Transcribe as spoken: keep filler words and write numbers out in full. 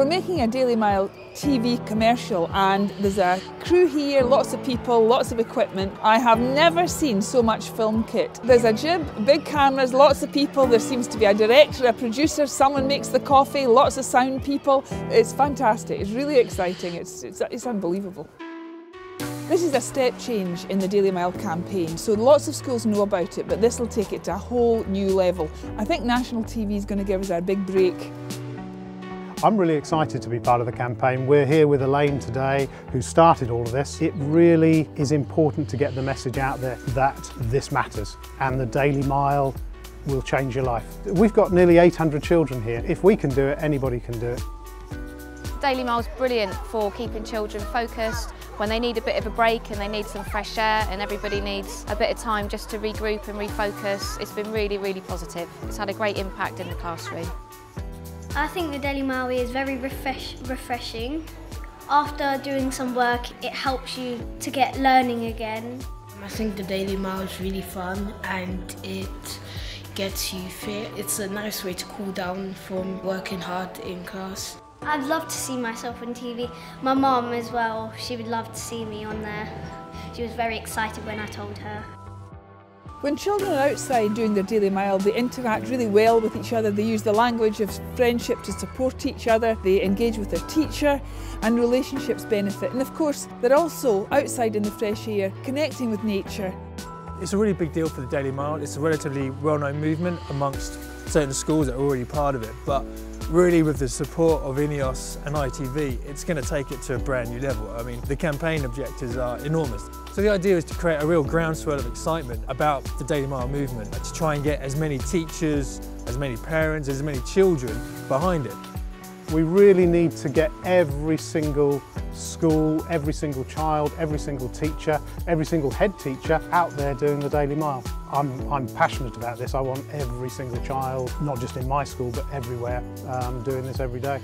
We're making a Daily Mile T V commercial, and there's a crew here, lots of people, lots of equipment. I have never seen so much film kit. There's a jib, big cameras, lots of people. There seems to be a director, a producer, someone makes the coffee, lots of sound people. It's fantastic, it's really exciting, it's, it's, it's unbelievable. This is a step change in the Daily Mile campaign, so lots of schools know about it, but this will take it to a whole new level. I think national T V is going to give us a big break. I'm really excited to be part of the campaign. We're here with Elaine today, who started all of this. It really is important to get the message out there that this matters, and the Daily Mile will change your life. We've got nearly eight hundred children here. If we can do it, anybody can do it. Daily Mile's brilliant for keeping children focused when they need a bit of a break and they need some fresh air, and everybody needs a bit of time just to regroup and refocus. It's been really, really positive. It's had a great impact in the classroom. I think the Daily Mile is very refresh, refreshing. After doing some work, it helps you to get learning again. I think the Daily Mile is really fun and it gets you fit. It's a nice way to cool down from working hard in class. I'd love to see myself on T V. My mum as well, she would love to see me on there. She was very excited when I told her. When children are outside doing their Daily Mile, they interact really well with each other. They use the language of friendship to support each other. They engage with their teacher, and relationships benefit. And of course, they're also outside in the fresh air, connecting with nature. It's a really big deal for the Daily Mile. It's a relatively well-known movement amongst certain schools that are already part of it. But really, with the support of INEOS and I T V, it's going to take it to a brand new level. I mean, the campaign objectives are enormous. So the idea is to create a real groundswell of excitement about the Daily Mile movement, to try and get as many teachers, as many parents, as many children behind it. We really need to get every single school, every single child, every single teacher, every single head teacher out there doing the Daily Mile. I'm, I'm passionate about this. I want every single child, not just in my school, but everywhere, um, doing this every day.